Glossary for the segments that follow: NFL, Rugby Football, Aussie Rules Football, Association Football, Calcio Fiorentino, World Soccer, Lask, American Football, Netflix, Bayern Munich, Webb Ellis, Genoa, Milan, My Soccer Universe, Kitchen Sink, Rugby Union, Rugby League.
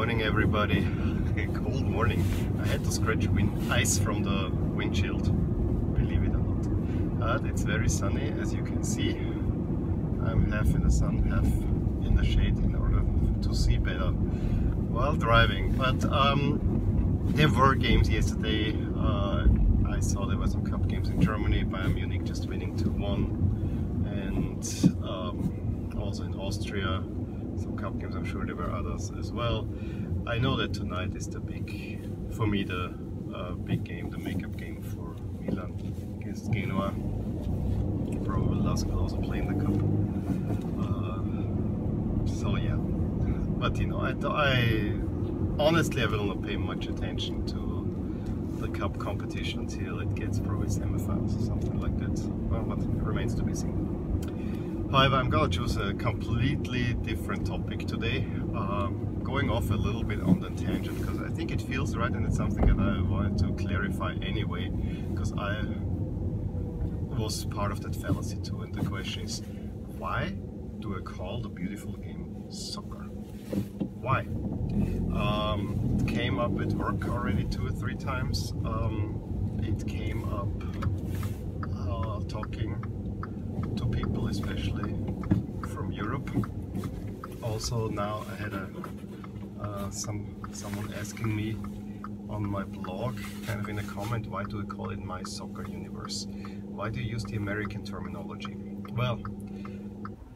morning, everybody. Cold morning. I had to scratch ice from the windshield, believe it or not. But it's very sunny, as you can see. I'm half in the sun, half in the shade in order to see better while driving. But there were games yesterday. I saw there were some cup games in Germany. Bayern Munich just winning 2-1, and also in Austria. Some cup games, I'm sure there were others as well. I know that tonight is the big, for me, the big game, the makeup game for Milan against Genoa. Probably Lask will also play in the cup. So yeah, but you know, I honestly, I will not pay much attention to the cup competition until it gets probably semifinals or something like that. Well, but it remains to be seen. However, I'm going to choose a completely different topic today, going off a little bit on the tangent, because I think it feels right and it's something that I wanted to clarify anyway, because I was part of that fallacy too. And the question is, why do I call the beautiful game soccer? Why? It came up at work already 2 or 3 times. It came up talking to people, especially from Europe. Also, now I had someone asking me on my blog, kind of in a comment, why do I call it My Soccer Universe? Why do you use the American terminology? Well,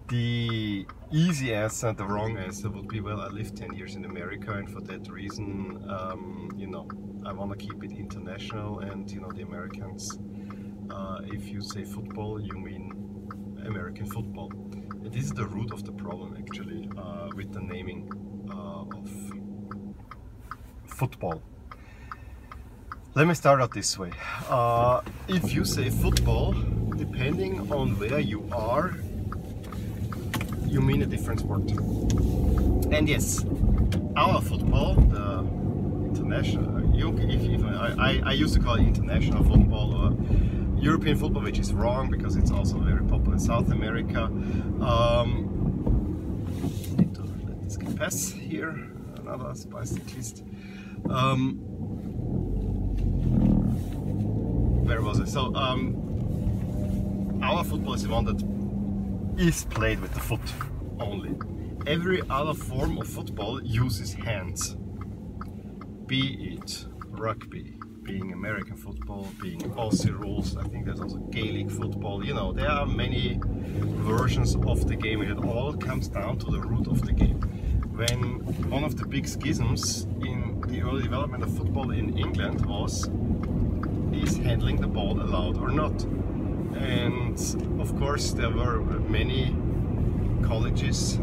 the easy answer, the wrong answer would be, well, I lived 10 years in America, and for that reason, you know, I want to keep it international, and you know, the Americans, if you say football, you mean American football. It is the root of the problem, actually, with the naming of football. Let me start out this way. If you say football, depending on where you are, you mean a different sport. And yes, our football, the international, I used to call it international football or European football, which is wrong because it's also very popular in South America. I need to let this guy pass here, another bicyclist. Where was I? So, our football is the one that is played with the foot only. Every other form of football uses hands, be it rugby, being American football, being Aussie rules, I think there's also Gaelic football, you know, there are many versions of the game, and it all comes down to the root of the game. When one of the big schisms in the early development of football in England was, is handling the ball allowed or not? And of course there were many colleges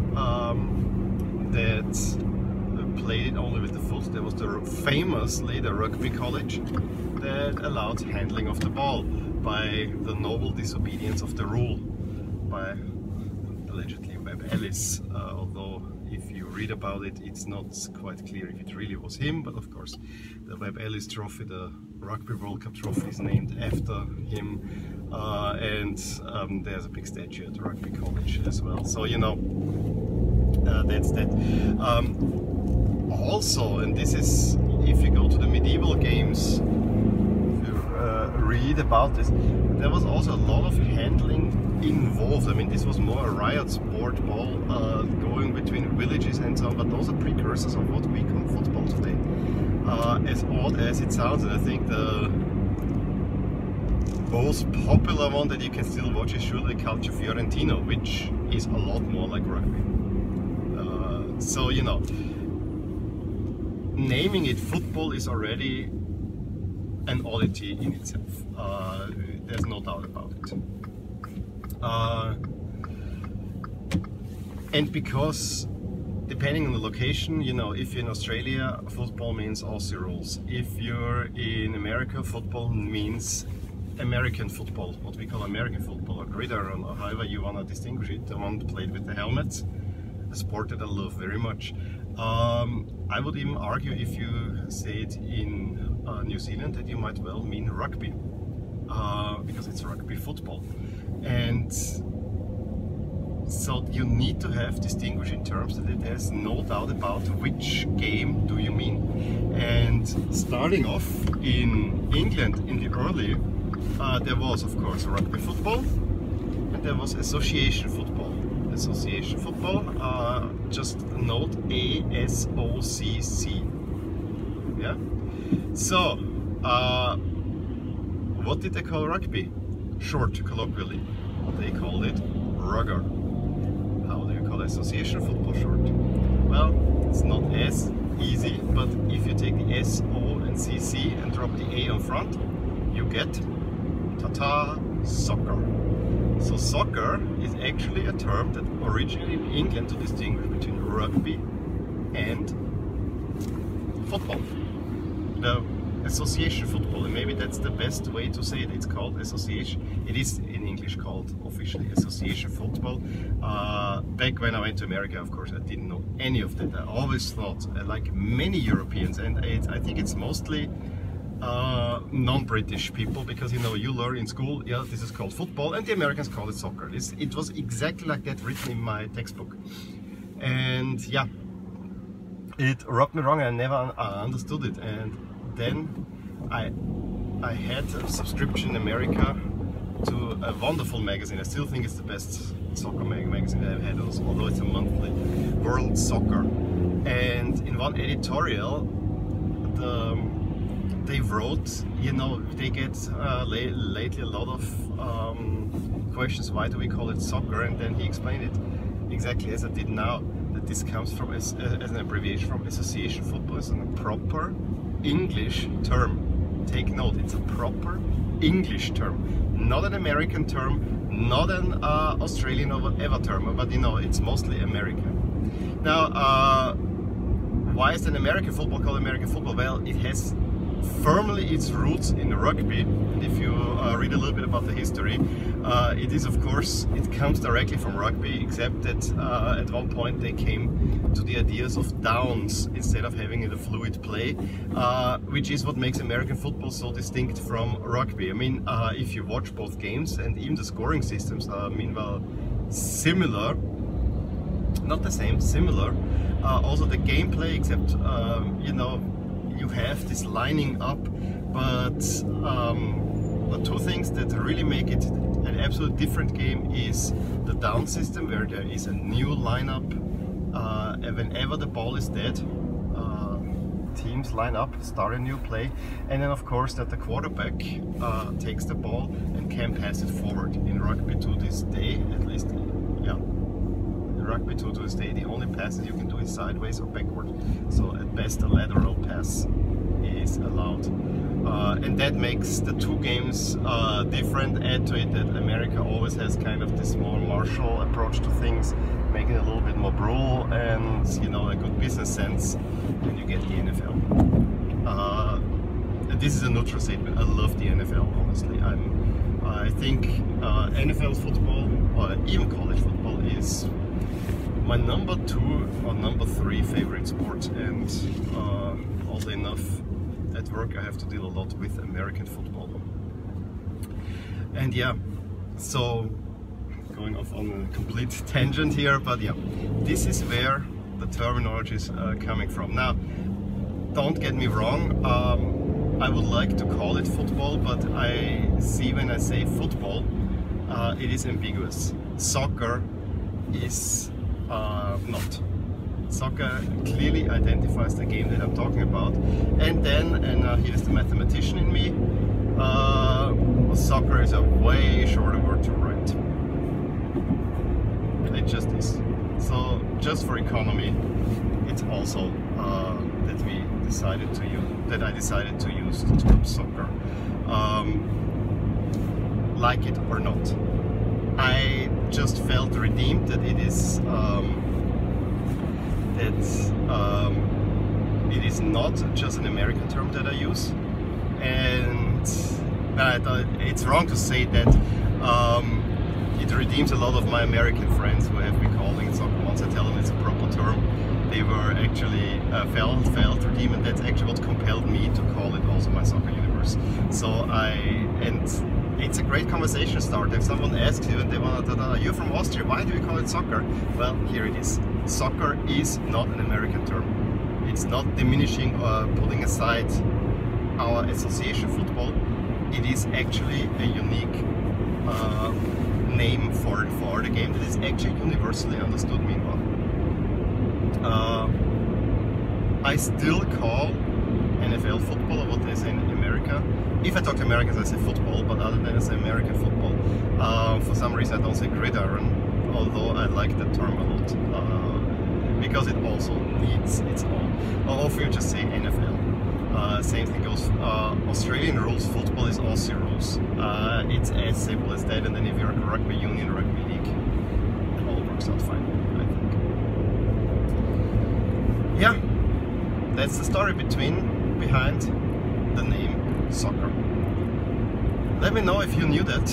that played it only with the foot. There was the famously the rugby college that allowed handling of the ball by the noble disobedience of the rule by allegedly Webb Ellis, although if you read about it, it's not quite clear if it really was him, but of course the Webb Ellis trophy, the Rugby World Cup trophy, is named after him, and there's a big statue at the rugby college as well, so you know, that's that. Also, and this is, if you go to the medieval games, if you read about this, there was also a lot of handling involved. I mean, this was more a riot sport, ball going between villages and so on, but those are precursors of what we call football today. As odd as it sounds, and I think the most popular one that you can still watch is surely Calcio Fiorentino, which is a lot more like rugby. So, you know, naming it football is already an oddity in itself. There's no doubt about it. And because, depending on the location, you know, if you're in Australia, football means Aussie rules. If you're in America, football means American football, what we call American football, or gridiron, or however you want to distinguish it, the one played with the helmets, a sport that I love very much. I would even argue, if you say it in New Zealand, that you might well mean rugby, because it's rugby football. And So you need to have distinguished in terms that it has no doubt about which game do you mean. And starting off in England in the early, there was of course rugby football, and there was association football. Association football, just note ASOCC. Yeah. So, what did they call rugby? Short, colloquially, they called it rugger. How do you call association football short? Well, it's not as easy, but if you take the S, O and CC and drop the A on front, you get ta-ta, soccer. So soccer is actually a term that originated in England to distinguish between rugby and football. No. Association football, and maybe that's the best way to say it. It's called association. It is in English called officially association football. Back when I went to America, of course, I didn't know any of that. I always thought, like many Europeans, and I think it's mostly non-British people, because you know, you learn in school, yeah, this is called football, and the Americans call it soccer. It was exactly like that written in my textbook, and yeah, it rubbed me wrong. I never understood it. And then I had a subscription in America to a wonderful magazine. I still think it's the best soccer magazine I've had, although it's a monthly, World Soccer. And in one editorial, they wrote, you know, they get lately a lot of questions, why do we call it soccer? And then he explained it exactly as I did now, that this comes from as an abbreviation from association football. It's a proper English term. Take note, it's a proper English term, not an American term, not an Australian or whatever term, but you know, it's mostly American. Now, why is an American football called American football? Well, it has firmly its roots in rugby, and if you read a little bit about the history, it is, of course, it comes directly from rugby, except that at one point they came to the ideas of downs instead of having it a fluid play, which is what makes American football so distinct from rugby. I mean, if you watch both games, and even the scoring systems are meanwhile similar, not the same, similar. Also the gameplay, except, you know, you have this lining up, but two things that really make it an absolute different game is the down system, where there is a new lineup, and whenever the ball is dead, teams line up, start a new play, and then of course that the quarterback takes the ball and can pass it forward. In rugby to this day, at least, yeah. Rugby to this day, the only passes you can do is sideways or backward, so at best a lateral pass is allowed, and that makes the two games different. Add to it that America always has kind of this more martial approach to things, making it a little bit more brutal and, you know, a good business sense, and you get the NFL. This is a neutral statement. I love the NFL, honestly. I think NFL football, or even college football, is my number two or number three favorite sport, and also enough at work I have to deal a lot with American football. And yeah, so going off on a complete tangent here, but yeah, this is where the terminology is coming from. Now, don't get me wrong, I would like to call it football, but I see when I say football, it is ambiguous. Soccer is not. Soccer clearly identifies the game that I'm talking about, and then, and here's the mathematician in me, soccer is a way shorter word to write. It just is. So just for economy, it's also that we decided to use, that I decided to use the term soccer, like it or not. I just felt redeemed that it is not just an American term that I use, and I thought it's wrong to say that. It redeems a lot of my American friends who have been calling it soccer. Once I tell them it's a proper term, they were actually felt redeemed, and that's actually what compelled me to call it also My Soccer Universe. So I, and it's a great conversation starter. If someone asks you and they want to, you're from Austria, why do you call it soccer? Well, here it is. Soccer is not an American term. It's not diminishing or putting aside our association football. It is actually a unique name for the game that is actually universally understood meanwhile. I still call NFL football, or what they say in America. If I talk to Americans, I say football, but other than that, I say American football. For some reason, I don't say gridiron, although I like that term a lot, because it also needs its own. Or if you just say NFL, same thing goes. Australian rules football is Aussie rules. It's as simple as that. And then if you're a rugby union, rugby league, it all works out fine, I think. Yeah. That's the story behind the name soccer. Let me know if you knew that.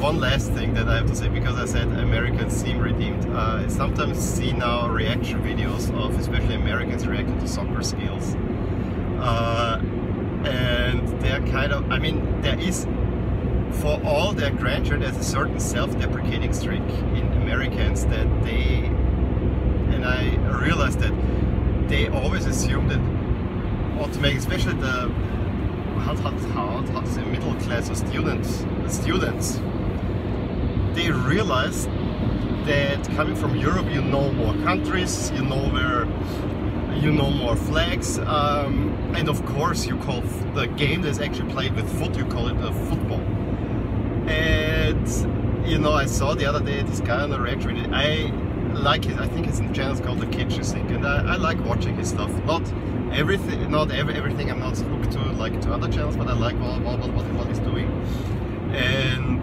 One last thing that I have to say, because I said Americans seem redeemed. I sometimes see now reaction videos of especially Americans reacting to soccer skills. And they're kind of, I mean, there is, for all their grandeur, there's a certain self-deprecating streak in Americans that they, and I realized that they always assume that automatic, especially the middle class of students, they realize that coming from Europe, you know more countries, you know where, you know more flags, and of course you call the game that's actually played with foot, you call it a football. And you know, I saw the other day this guy on the reaction. I think his channel's called the Kitchen Sink, and I like watching his stuff. Not everything. I'm not hooked to like to other channels, but I like what he's doing. And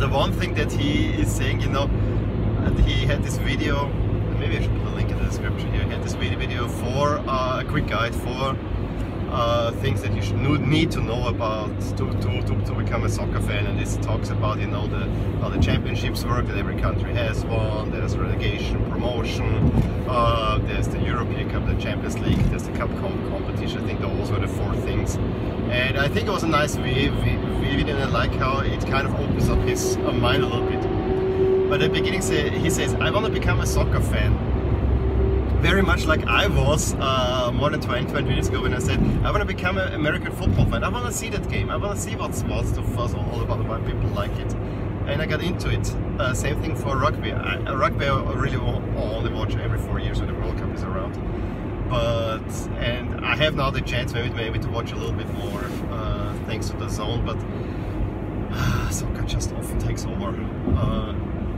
the one thing that he is saying, you know, he had this video. Maybe I should put a link in the description here. He had this video for a quick guide for things that you should need to know about to become a soccer fan, and this talks about, you know, how the championships work, that every country has one, there's relegation, promotion, there's the European Cup, the Champions League, there's the Cup competition. I think those were the four things, and I think it was a nice video, and I like how it kind of opens up his mind a little bit. But at the beginning he says, I want to become a soccer fan. Very much like I was more than 20 years ago when I said I want to become an American football fan. I want to see that game. I want to see what's all about, why people like it. And I got into it. Same thing for rugby. I really only watch every 4 years when the World Cup is around. And I have now the chance maybe to watch a little bit more thanks to the zone. But soccer just often takes over.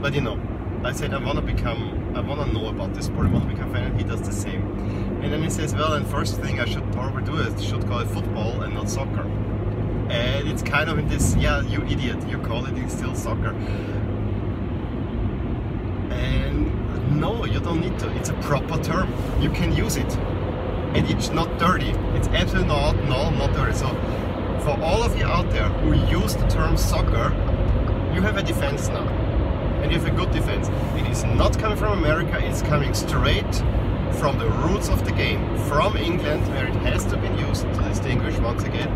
But you know, I said I want to know about this sport, I want to become a fan, and he does the same. And then he says, well, and first thing I should probably do is should call it football and not soccer. And it's kind of in this, yeah, you idiot, you call it, it's still soccer. And no, you don't need to, it's a proper term, you can use it. And it's not dirty, it's absolutely not dirty. So for all of you out there who use the term soccer, you have a defense now. And you have a good defense. It is not coming from America, it's coming straight from the roots of the game, from England, where it has to be used to distinguish once again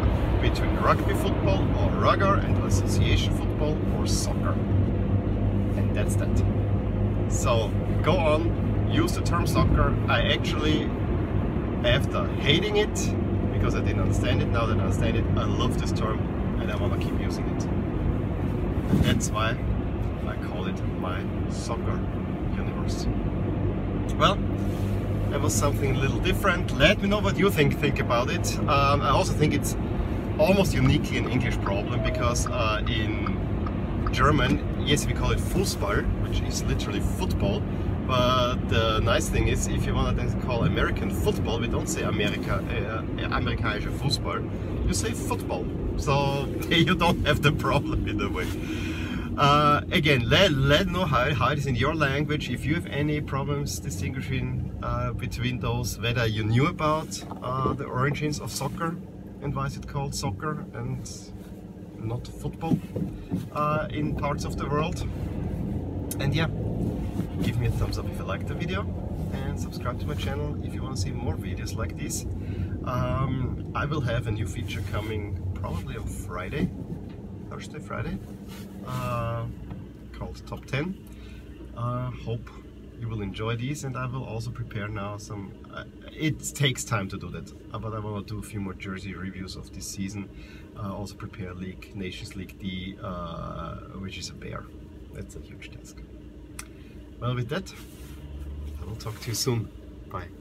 between rugby football or rugger and association football or soccer. And that's that. So go on, use the term soccer. I actually, after hating it, because I didn't understand it, now that I understand it, I love this term and I want to keep using it. And that's why I call it My Soccer Universe. Well, that was something a little different. Let me know what you think about it. I also think it's almost uniquely an English problem, because in German, yes, we call it Fußball, which is literally football, but the nice thing is, if you want to call American football, we don't say amerikanische Fußball, you say football. So you don't have the problem in a way. Again, let know how it is in your language. If you have any problems distinguishing between those, whether you knew about the origins of soccer and why is it called soccer and not football in parts of the world. And yeah, give me a thumbs up if you liked the video, and subscribe to my channel if you want to see more videos like this. I will have a new feature coming probably on Friday, Thursday, Friday, called Top 10. Hope you will enjoy these, and I will also prepare now some, it takes time to do that, but I want to do a few more jersey reviews of this season. Also prepare League, Nations League D, which is a bear. That's a huge task. Well, with that, I will talk to you soon. Bye.